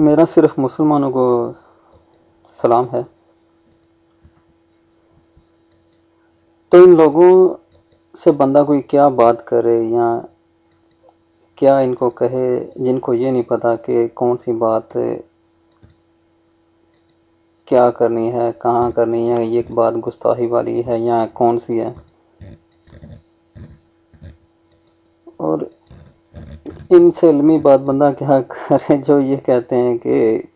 मेरा सिर्फ मुसलमानों को सलाम है। तो इन लोगों से बंदा कोई क्या बात करे या क्या इनको कहे जिनको ये नहीं पता कि कौन सी बात क्या करनी है, कहाँ करनी है, ये बात गुस्ताखी वाली है या कौन सी है। और इनसे इल्मी बात बंदा क्या करे जो ये कहते हैं कि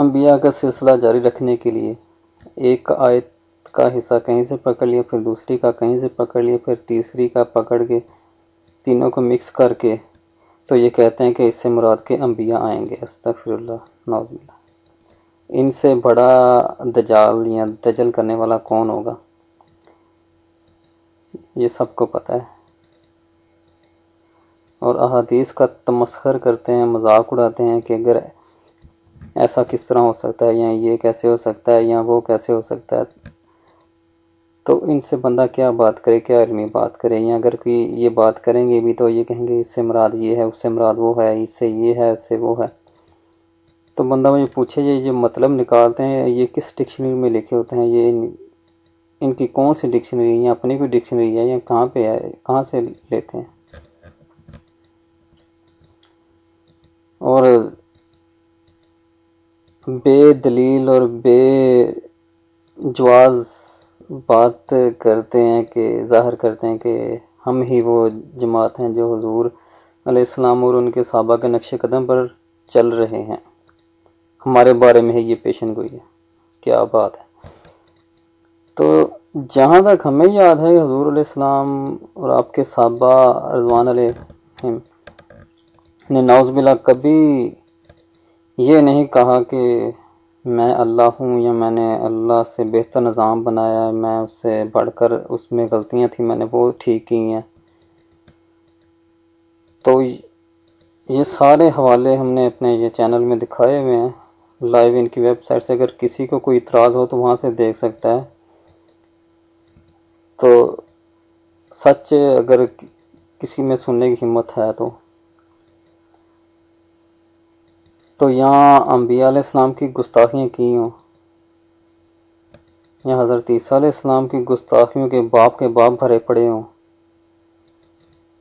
अंबिया का सिलसिला जारी रखने के लिए एक आयत का हिस्सा कहीं से पकड़ लिया, फिर दूसरी का कहीं से पकड़ लिया, फिर तीसरी का पकड़ के तीनों को मिक्स करके तो ये कहते हैं कि इससे मुराद के अंबिया आएंगे। अस्तगफिरुल्लाह, नौज़ुबिल्लाह। इनसे बड़ा दजाल या दजल करने वाला कौन होगा, ये सबको पता है। और अहादीस का तमस्खर करते हैं, मजाक उड़ाते हैं कि अगर ऐसा किस तरह हो सकता है या ये कैसे हो सकता है या वो कैसे हो सकता है। तो इनसे बंदा क्या बात करे, क्या इल्मी बात करे। या अगर कि ये बात करेंगे भी तो ये कहेंगे इससे मुराद ये है, उससे मुराद वो है, इससे ये है, इससे वो है। तो बंदा मुझे पूछे ये जो मतलब निकालते हैं ये किस डिक्शनरी में लिखे होते हैं, ये इनकी कौन सी डिक्शनरी है या अपनी कोई डिक्शनरी है या कहाँ पे है, कहाँ से लेते हैं। और बेदलील और बेजवाज बात करते हैं कि जाहिर करते हैं कि हम ही वो जमात हैं जो हुजूर अलैहिस्सलाम और उनके सहाबा के नक्शे कदम पर चल रहे हैं, हमारे बारे में है ये पेशन गोई है। क्या बात है। तो जहाँ तक हमें याद है हुजूर अलैहिस्सलाम और आपके सहाबा रिज़वान अलैहिम ने नाउज़ुबिल्लाह कभी ये नहीं कहा कि मैं अल्लाह हूँ या मैंने अल्लाह से बेहतर निज़ाम बनाया है, मैं उससे बढ़कर उसमें गलतियाँ थी मैंने वो ठीक की हैं। तो ये सारे हवाले हमने अपने ये चैनल में दिखाए हुए हैं लाइव, इनकी वेबसाइट से। अगर किसी को कोई इतराज़ हो तो वहाँ से देख सकता है। तो सच अगर किसी में सुनने की हिम्मत है तो यहाँ अंबिया अलैहिस्सलाम की गुस्ताखियाँ की हों या हज़रत ईसा अलैहिस्सलाम की गुस्ताखियों के बाप भरे पड़े हों।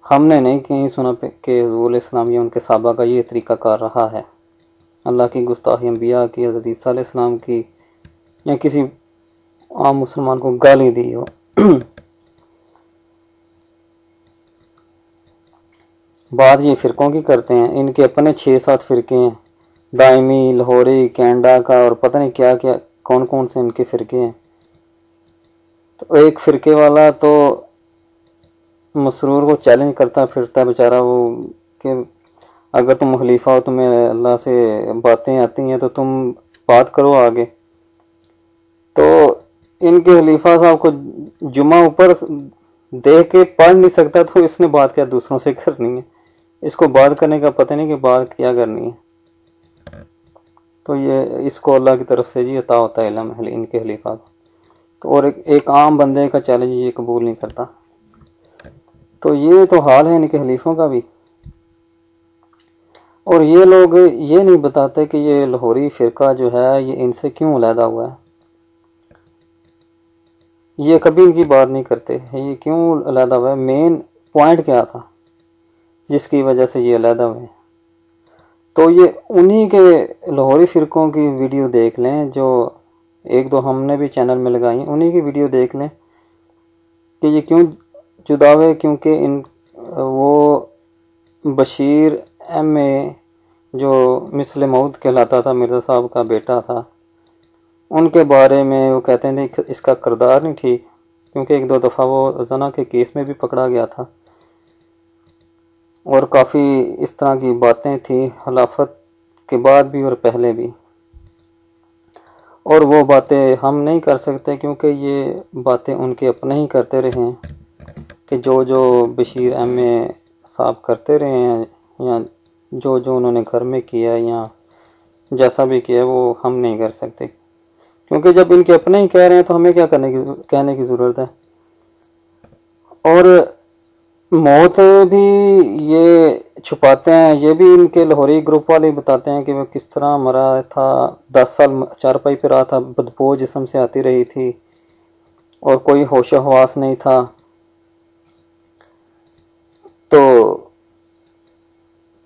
हमने नहीं कहीं सुना कि हुज़ूर अलैहिस्सलाम या उनके सहाबा का ये तरीका कर रहा है। अल्लाह की गुस्ताखी, अंबिया की, हज़रत ईसा अलैहिस्सलाम की, या किसी आम मुसलमान को गाली दी हो। बात ये फिरकों की करते हैं, इनके अपने 6-7 फिरके हैं, दायमी, लाहौरी, कैंडा का और पता नहीं क्या क्या कौन कौन से इनके फिरके हैं। तो एक फिरके वाला तो मसरूर को चैलेंज करता फिरता है बेचारा वो कि अगर तुम मुखलीफा हो, तुम्हें अल्लाह से बातें आती हैं तो तुम बात करो आगे। तो इनके खलीफा साहब को जुमा ऊपर दे के पढ़ नहीं सकता तो इसने बात क्या दूसरों से करनी है, इसको बात करने का पता नहीं कि बात क्या करनी है। तो ये इसको अल्लाह की तरफ से जी अता होता है इल्म इनके खलीफा को। तो और एक आम बंदे का चैलेंज ये कबूल नहीं करता। तो ये तो हाल है इनके खलीफों का भी। और ये लोग ये नहीं बताते कि ये लाहौरी फिरका जो है ये इनसे क्यों अलहदा हुआ है, ये कभी इनकी बात नहीं करते ये क्यों अलहदा हुआ है, मेन पॉइंट क्या था जिसकी वजह से ये अलहदा हुए। तो ये उन्हीं के लाहौरी फिरकों की वीडियो देख लें, जो 1-2 हमने भी चैनल में लगाई, उन्हीं की वीडियो देख लें कि ये क्यों जुदा हुए। क्योंकि इन वो बशीर M.A. जो मिसल मऊद कहलाता था, मिर्ज़ा साहब का बेटा था, उनके बारे में वो कहते हैं इसका किरदार नहीं ठीक, क्योंकि 1-2 दफ़ा वो जना के केस में भी पकड़ा गया था और काफ़ी इस तरह की बातें थी खिलाफत के बाद भी और पहले भी। और वो बातें हम नहीं कर सकते क्योंकि ये बातें उनके अपने ही करते रहे हैं कि जो जो बशीर M.A. साहब करते रहे हैं या जो जो उन्होंने घर में किया या जैसा भी किया वो हम नहीं कर सकते, क्योंकि जब इनके अपने ही कह रहे हैं तो हमें क्या कहने की ज़रूरत है। और मौत भी ये छुपाते हैं। ये भी इनके लाहौरी ग्रुप वाले बताते हैं कि वह किस तरह मरा था, 10 साल चारपाई पे रहा था, बदबू जिस्म से आती रही थी और कोई होश हवास नहीं था। तो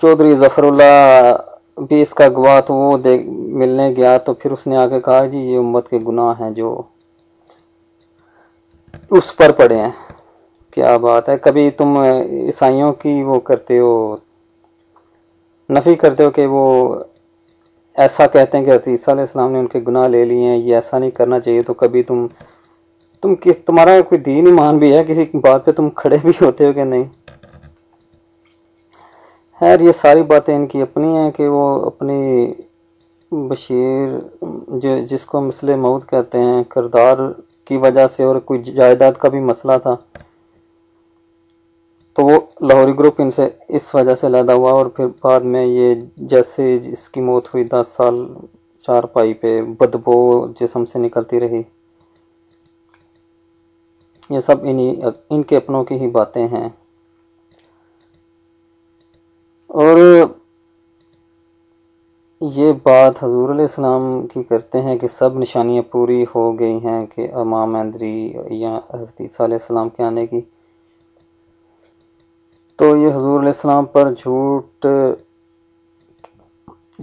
चौधरी जफरुल्लाह भी इसका गवाह, तो वो मिलने गया तो फिर उसने आके कहा जी ये उम्मत के गुनाह हैं जो उस पर पड़े हैं। क्या बात है, कभी तुम ईसाइयों की वो करते हो, नफी करते हो कि वो ऐसा कहते हैं कि हज़रत ईसा अलैहिस्सलाम ने उनके गुनाह ले लिए हैं, ये ऐसा नहीं करना चाहिए। तो कभी तुम तुम्हारा कोई दीन ईमान भी है, किसी बात पे तुम खड़े भी होते हो कि नहीं। खैर ये सारी बातें इनकी अपनी हैं कि वो अपनी बशीर जो जिसको मसले मौत कहते हैं, किरदार की वजह से और कोई जायदाद का भी मसला था तो वो लाहौरी ग्रुप इनसे इस वजह से लदा हुआ। और फिर बाद में ये जैसे इसकी मौत हुई 10 साल चारपाई पे बदबू जिस्म से निकलती रही, ये सब इनके अपनों की ही बातें हैं। और ये बात हजूर अलैहिस्सलाम की करते हैं कि सब निशानियाँ पूरी हो गई हैं कि इमाम अंदरी या हज़रत ईसा अलैहिस्सलाम के आने की। तो ये हजूर अलैहिस्सलाम पर झूठ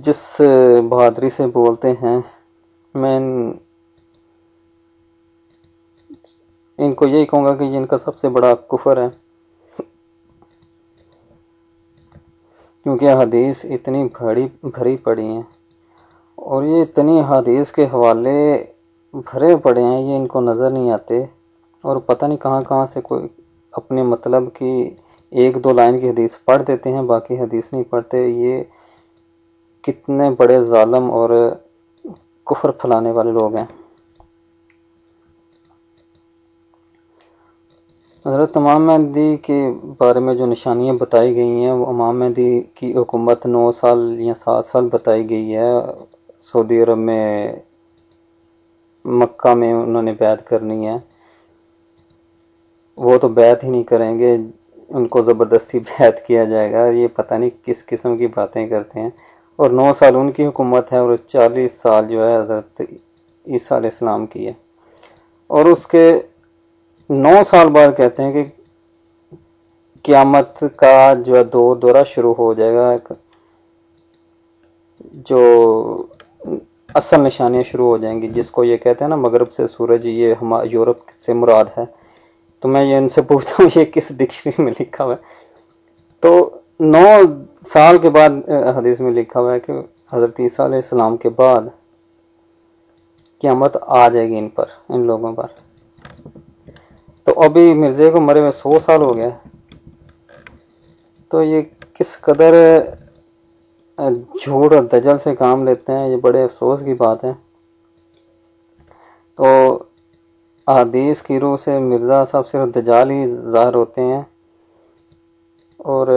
जिस बहादुरी से बोलते हैं, मैं इनको यही कहूँगा कि ये इनका सबसे बड़ा कुफर है, क्योंकि हदीस इतनी भरी पड़ी हैं और ये इतनी हदीस के हवाले भरे पड़े हैं, ये इनको नज़र नहीं आते। और पता नहीं कहाँ कहाँ से कोई अपने मतलब की 1-2 लाइन की हदीस पढ़ देते हैं, बाकी हदीस नहीं पढ़ते। ये कितने बड़े जालिम और कुफर फैलाने वाले लोग हैं। हज़रत इमाम मेहदी के बारे में जो निशानियाँ बताई गई हैं, वो इमाम मेहदी की हुकूमत 9 साल या 7 साल बताई गई है। सऊदी अरब में मक्का में उन्होंने बैत करनी है, वो तो बैत ही नहीं करेंगे, उनको ज़बरदस्ती बैत किया जाएगा। ये पता नहीं किस किस्म की बातें करते हैं। और 9 साल उनकी हुकूमत है और 40 साल जो है हज़रत ईसा अलैहिस्सलाम की है। और उसके 9 साल बाद कहते हैं कि क़यामत का जो है दौरा शुरू हो जाएगा, जो असल निशानियाँ शुरू हो जाएंगी, जिसको ये कहते हैं ना मगरब से सूरज, ये हमारे यूरोप से मुराद है। तो मैं ये इनसे पूछता हूँ ये किस डिक्शनरी में लिखा हुआ है। तो 9 साल के बाद हदीस में लिखा हुआ है कि हज़रत ईसा अलैहिस्सलाम के बाद क़यामत आ जाएगी इन पर, इन लोगों पर। तो अभी मिर्ज़े को मरे हुए 100 साल हो गया, तो ये किस कदर झूठ और दजल से काम लेते हैं, ये बड़े अफसोस की बात है। तो हदीस की रूह से मिर्ज़ा साहब सिर्फ दजाल ही ज़ाहिर होते हैं। और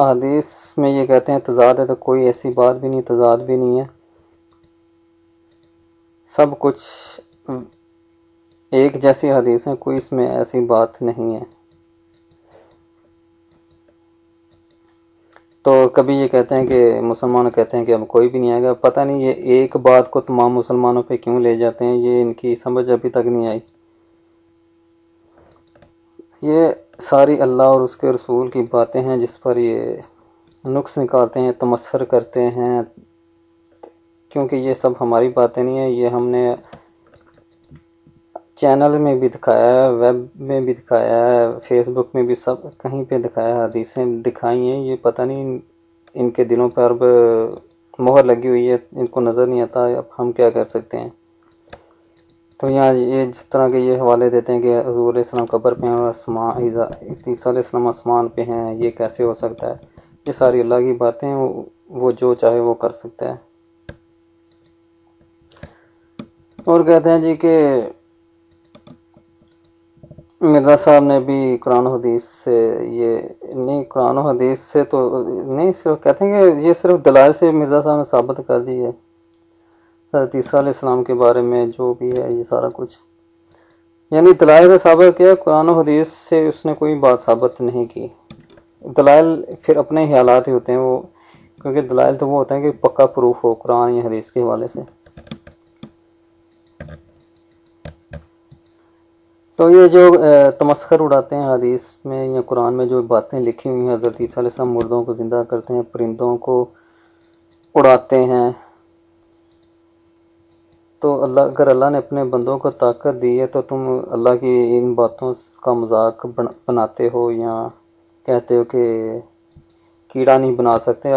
हदीस में ये कहते हैं तजाद है, तो कोई ऐसी बात भी नहीं, तजाद भी नहीं है, सब कुछ एक जैसी हदीस है, कोई इसमें ऐसी बात नहीं है। तो कभी ये कहते हैं कि मुसलमान कहते हैं कि अब कोई भी नहीं आएगा, पता नहीं ये एक बात को तमाम मुसलमानों पे क्यों ले जाते हैं, ये इनकी समझ अभी तक नहीं आई। ये सारी अल्लाह और उसके रसूल की बातें हैं जिस पर ये नुक्स निकालते हैं, तमस्सुर करते हैं, क्योंकि ये सब हमारी बातें नहीं है। ये हमने चैनल में भी दिखाया है, वेब में भी दिखाया है, फेसबुक में भी, सब कहीं पे दिखाया है, हदीसें दिखाई हैं। ये पता नहीं इनके दिलों पर अब मोहर लगी हुई है, इनको नज़र नहीं आता। अब हम क्या कर सकते हैं। तो यहाँ ये जिस तरह के ये हवाले देते हैं कि हुज़ूर अलैहिस्सलाम कब्र पे हैं और ईसा अलैहिस्सलाम आसमान पे हैं, ये कैसे हो सकता है। ये सारी अल्लाह की बातें हैं, वो जो चाहे वो कर सकता है। और कहते हैं जी कि मिर्ज़ा साहब ने भी कुरान हदीस से ये नहीं, कुरान हदीस से तो नहीं, सिर्फ कहते हैं कि ये सिर्फ दलाल से मिर्ज़ा साहब ने साबित कर दी है हज़रत ईसा अलैहिस्सलाम के बारे में जो भी है, ये सारा कुछ यानी दलाल से साबित किया, कुरान हदीस से उसने कोई बात साबित नहीं की। दलाइल फिर अपने ही हालात ही होते हैं वो, क्योंकि दलाइल तो वो होते हैं कि पक्का प्रूफ हो कुरान या हदीस के हवाले से। तो ये जो तमस्खर उड़ाते हैं हदीस में या कुरान में जो बातें लिखी हुई हैं, हज़रत ईसा अलैहि सलाम मुर्दों को ज़िंदा करते हैं, परिंदों को उड़ाते हैं, तो अल्लाह अगर अल्लाह ने अपने बंदों को ताकत दी है तो तुम अल्लाह की इन बातों का मजाक बनाते हो या कहते हो कि कीड़ा नहीं बना सकते।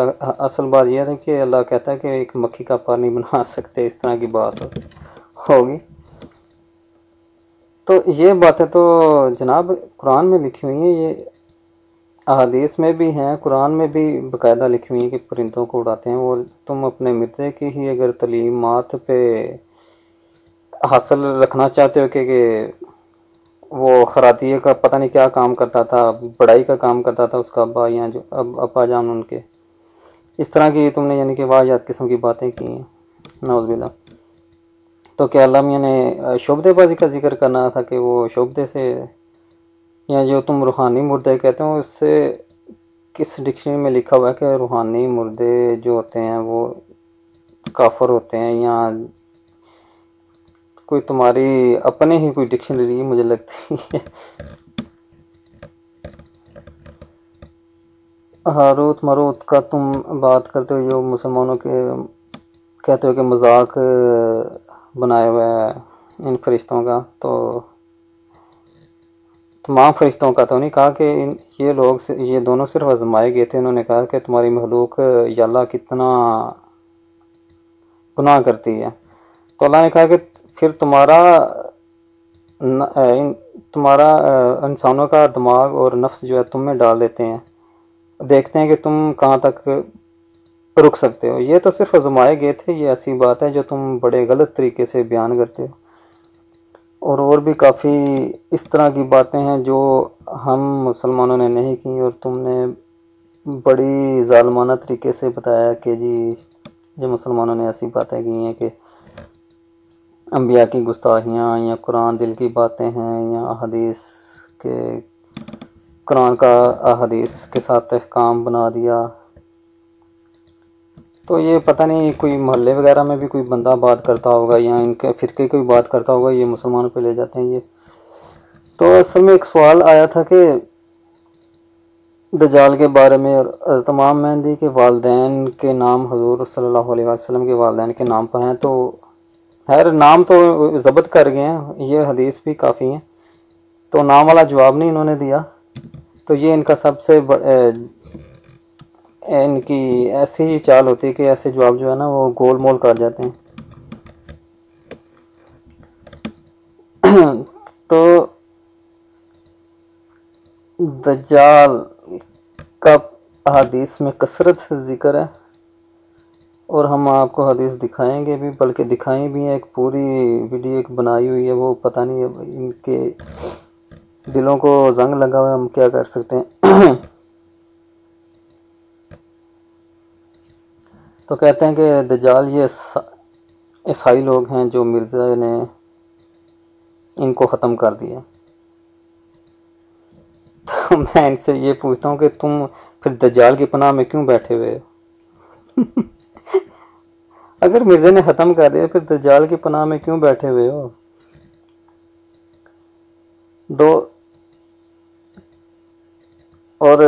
असल बात यह है कि अल्लाह कहता है कि एक मक्खी का पार नहीं बना सकते, इस तरह की बात होगी। तो ये बातें तो जनाब कुरान में लिखी हुई हैं, ये अहादीस में भी हैं, कुरान में भी बकायदा लिखी हुई हैं कि परिंदों को उड़ाते हैं। और तुम अपने मिर्ज़े की ही अगर तलीमात पे हासिल रखना चाहते हो कि वो खरातिये का पता नहीं क्या काम करता था, बड़ाई का काम करता था उसका अब्बा या जो अब्बा जान उनके, इस तरह की तुमने यानी कि वाहियात किस्म की बातें की हैं, नौज़बिल्ला। तो क्या अल्लाह मियाँ ने शोबदेबाजी का जिक्र करना था कि वो शोबदे से, या जो तुम रूहानी मुर्दे कहते हो उससे किस डिक्शनरी में लिखा हुआ है कि रूहानी मुर्दे जो होते हैं वो काफर होते हैं, या कोई तुम्हारी अपने ही कोई डिक्शनरी मुझे लगती है। हारूत मारूत का तुम बात करते हो, जो मुसलमानों के कहते हो कि मजाक बनाया हुआ है इन फरिश्तों का, तो तमाम फरिश्तों का तो नहीं कहा कि ये लोग ये दोनों सिर्फ आजमाए गए थे। उन्होंने कहा कि तुम्हारी मखलूक याला कितना गुनाह करती है, तो अल्लाह ने कहा कि फिर तुम्हारा इंसानों का दिमाग और नफ्स जो है तुम में डाल देते हैं, देखते हैं कि तुम कहाँ तक रुक सकते हो। ये तो सिर्फ आजमाए गए थे, ये ऐसी बात है जो तुम बड़े गलत तरीके से बयान करते हो। और भी काफ़ी इस तरह की बातें हैं जो हम मुसलमानों ने नहीं की, और तुमने बड़ी जालमाना तरीके से बताया कि जी जो मुसलमानों ने ऐसी बातें की हैं कि अंबिया की गुस्ताहियाँ या कुरान दिल की बातें हैं या अहादीस के कुरान का अहादीस के साथ अहकाम बना दिया। तो ये पता नहीं कोई मोहल्ले वगैरह में भी कोई बंदा बात करता होगा या इनके फिरके कोई बात करता होगा, ये मुसलमानों पे ले जाते हैं। ये तो असल में एक सवाल आया था कि दज्जाल के बारे में, और तमाम मेहंदी के वालदैन के नाम हजूर सल्लल्लाहु अलैहि वसल्लम के वालदैन के नाम पर हैं, तो खैर नाम तो ज़ब्त कर गए हैं, ये हदीस भी काफ़ी हैं, तो नाम वाला जवाब नहीं इन्होंने दिया। तो ये इनका सबसे इनकी ऐसी ही चाल होती है कि ऐसे जवाब जो है ना वो गोल मोल कर जाते हैं। तो दज्जाल का हदीस में कसरत से जिक्र है, और हम आपको हदीस दिखाएंगे भी, बल्कि दिखाई भी है, एक पूरी वीडियो एक बनाई हुई है, वो पता नहीं इनके दिलों को जंग लगा हुआ है, हम क्या कर सकते हैं। तो कहते हैं कि दज्जाल ये ईसाई लोग हैं जो मिर्ज़ा ने इनको ख़त्म कर दिया। तो मैं इनसे ये पूछता हूँ कि तुम फिर दज्जाल की पनाह में क्यों बैठे हुए हो? अगर मिर्ज़ा ने ख़त्म कर दिया फिर दज्जाल की पनाह में क्यों बैठे हुए हो? दो और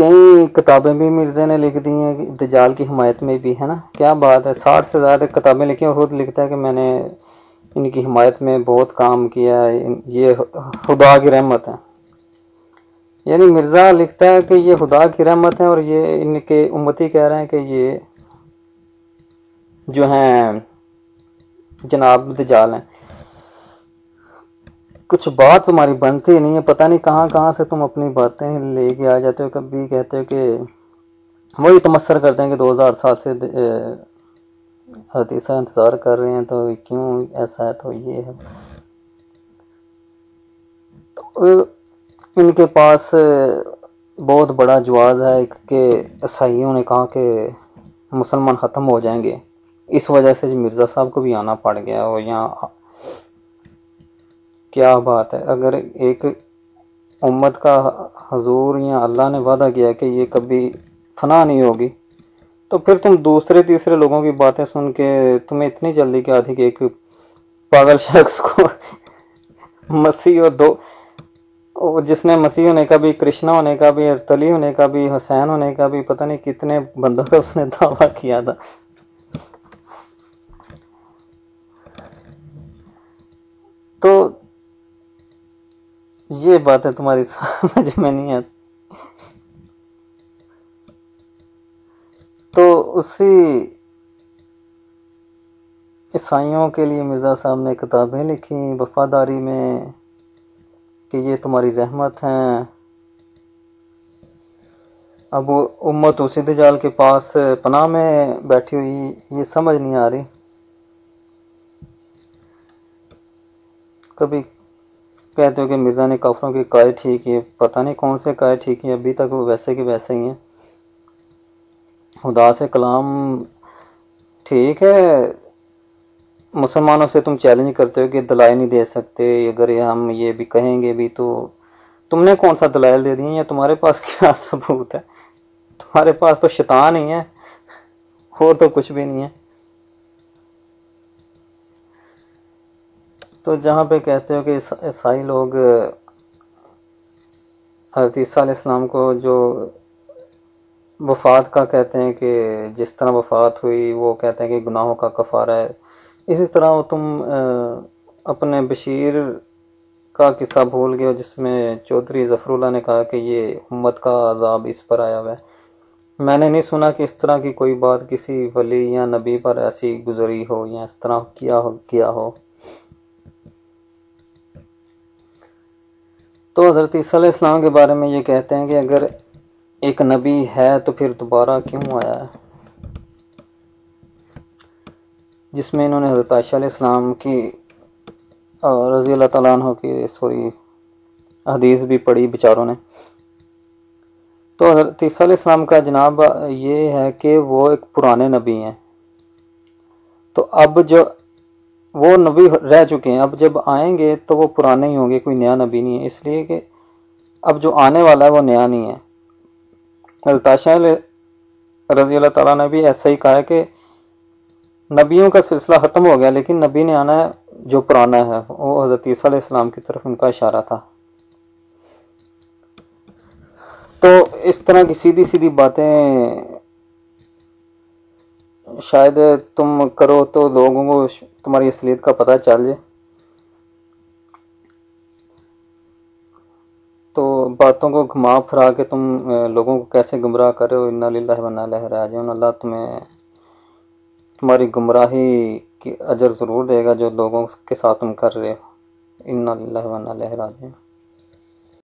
कई किताबें भी मिर्ज़ा ने लिख दी हैं दज्जाल की हमायत में भी, है ना, क्या बात है। 60 से ज़्यादा किताबें लिखी हैं, और खुद लिखता है कि मैंने इनकी हमायत में बहुत काम किया है, ये खुदा की रहमत है। यानी मिर्ज़ा लिखता है कि ये खुदा की रहमत है, और ये इनके उम्मती कह रहे हैं कि ये जो हैं जनाब दज्जाल हैं। कुछ बात तुम्हारी बनती नहीं है, पता नहीं कहाँ कहाँ से तुम अपनी बातें लेके आ जाते हो। कभी कहते हो कि वही तमस्सर करते हैं कि 2007 से हदीसा इंतज़ार कर रहे हैं, तो क्यों ऐसा है, तो ये है। तो इनके पास बहुत बड़ा जवाब है कि ईसाइयों ने कहा कि मुसलमान ख़त्म हो जाएंगे, इस वजह से मिर्ज़ा साहब को भी आना पड़ गया। और यहाँ क्या बात है, अगर एक उम्मत का हजूर या अल्लाह ने वादा किया कि ये कभी फना नहीं होगी, तो फिर तुम दूसरे तीसरे लोगों की बातें सुन के तुम्हें इतनी जल्दी क्या थी कि एक पागल शख्स को मसीह और दो जिसने मसीह होने का भी, कृष्णा होने का भी, अरतली होने का भी, हुसैन होने का भी, पता नहीं कितने बंदों का उसने दावा किया था। तो ये बातें तुम्हारी समझ में नहीं आती। तो उसी ईसाइयों के लिए मिर्ज़ा साहब ने किताबें लिखी वफादारी में कि ये तुम्हारी रहमत हैं। अब वो उम्मत उसी दज्जाल के पास पनाह में बैठी हुई, ये समझ नहीं आ रही। कभी कहते हो कि मिर्ज़ा ने काफिरों की काय ठीक है, पता नहीं कौन से काय ठीक है, अभी तक वो वैसे के वैसे ही हैं। खुदा से कलाम ठीक है, मुसलमानों से तुम चैलेंज करते हो कि दलाइल नहीं दे सकते, अगर हम ये भी कहेंगे भी तो तुमने कौन सा दलाइल दे दिए, या तुम्हारे पास क्या सबूत है? तुम्हारे पास तो शैतान ही है और तो कुछ भी नहीं है। तो जहाँ पे कहते हो कि ईसाई लोग हज़रत ईसा अलैहिस्सलाम को जो वफात का कहते हैं कि जिस तरह वफात हुई वो कहते हैं कि गुनाहों का कफारा है, इसी तरह वो तुम अपने बशीर का किस्सा भूल गए जिसमें चौधरी ज़फ़रुल्लाह ने कहा कि ये उम्मत का अजाब इस पर आया हुआ है। मैंने नहीं सुना कि इस तरह की कोई बात किसी वली या नबी पर ऐसी गुजरी हो या इस तरह किया हो। तो हज़रत ईसा अलैहिस्सलाम के बारे में ये कहते हैं कि अगर एक नबी है तो फिर दोबारा क्यों आया है, जिसमें इन्होंने हज़रत आयशा अलैहिस्सलाम की रज़ी अल्लाह तआला अन्हा की हदीस भी पढ़ी बेचारों ने। तो हज़रत ईसा अलैहिस्सलाम का जनाब ये है कि वो एक पुराने नबी हैं, तो अब जो वो नबी रह चुके हैं, अब जब आएंगे तो वो पुराने ही होंगे, कोई नया नबी नहीं है, इसलिए कि अब जो आने वाला है वो नया नहीं है। हज़रत आयशा रज़ी अल्लाह तआला ने भी ऐसा ही कहा है कि नबियों का सिलसिला ख़त्म हो गया, लेकिन नबी ने आना जो पुराना है, वो हज़रत ईसा अलैहिस्सलाम की तरफ उनका इशारा था। तो इस तरह की सीधी सीधी बातें शायद तुम करो तो लोगों को तुम्हारी असलियत का पता चल जाए। तो बातों को घुमा फिरा के तुम लोगों को कैसे गुमराह कर रहे हो। इन्ना लिल्लाहि व इन्ना इलैहि राजिऊन। अल्लाह तुम्हारी गुमराही की अजर ज़रूर देगा जो लोगों के साथ तुम कर रहे हो। इन्ना लिल्लाहि व इन्ना इलैहि राजिऊन।